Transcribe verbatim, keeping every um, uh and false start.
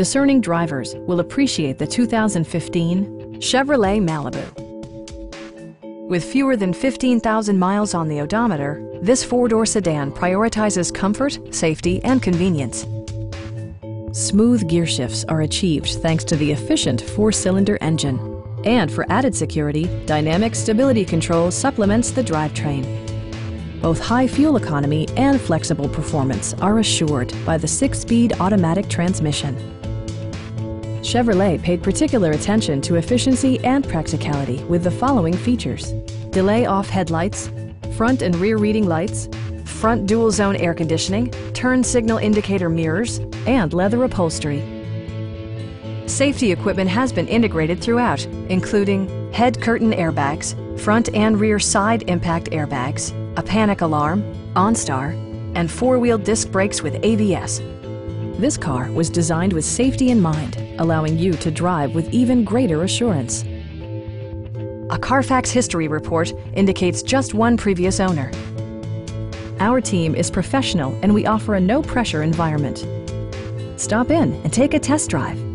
Discerning drivers will appreciate the two thousand fifteen Chevrolet Malibu. With fewer than fifteen thousand miles on the odometer, this four-door sedan prioritizes comfort, safety, and convenience. Smooth gear shifts are achieved thanks to the efficient four-cylinder engine. And for added security, dynamic stability control supplements the drivetrain. Both high fuel economy and flexible performance are assured by the six-speed automatic transmission. Chevrolet paid particular attention to efficiency and practicality with the following features: delay off headlights, front and rear reading lights, front dual zone air conditioning, turn signal indicator mirrors, and leather upholstery. Safety equipment has been integrated throughout, including head curtain airbags, front and rear side impact airbags, a panic alarm, OnStar, and four-wheel disc brakes with A B S. This car was designed with safety in mind, allowing you to drive with even greater assurance. A Carfax history report indicates just one previous owner. Our team is professional and we offer a no-pressure environment. Stop in and take a test drive.